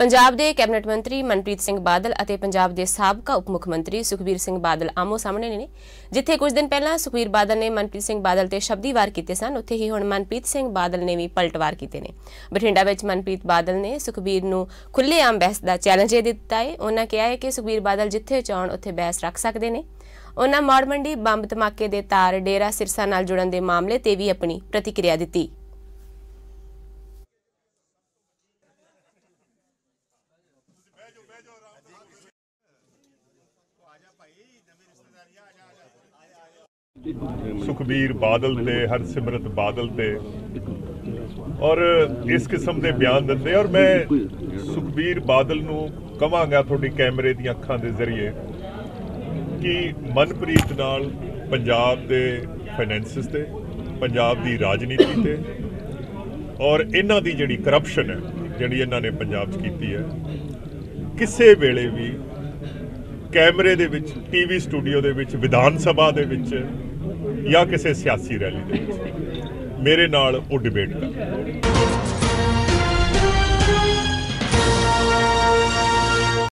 पंजाब के कैबिनेट मंत्री मनप्रीत सिंह बादल अते पंजाब के साबका उप मुख मंत्री सुखबीर सिंह बादल आमो सामने ने जिथे कुछ दिन पहला सुखबीर बादल ने मनप्रीत सिंह बादल ते शब्दी वार कीते सन, उत्थे ही हुण मनप्रीत सिंह बादल ने भी पलटवार कीते ने। बठिंडा विच मनप्रीत बादल ने सुखबीर नूं खुलेआम बहस दा चैलेंज दिता है। उन्होंने कहा है कि सुखबीर बादल जिथे चाहण उत्थे बहस रख सकते हैं। उन्होंने मोड़मंडी बंब धमाके के तार डेरा सिरसा नाल जुड़न के मामले से भी अपनी प्रतिक्रिया दी। सुखबीर बादल ते हरसिमरत बादल ते और इस किस्म के बयान दिते और मैं सुखबीर बादल नूं कहांगा थोड़ी कैमरे दी अखां दे जरिए कि मनप्रीत नाल पंजाब दे फाइनेंसिस ते पंजाब दी राजनीति ते और इन्हां दी जिहड़ी करप्शन है जिहड़ी इन्हां ने पंजाब च कीती है, किसी वेले भी कैमरे दे विच टीवी स्टूडियो दे विच विधानसभा दे विच या किसी सियासी रैली दे विच मेरे नाल वो डिबेट कर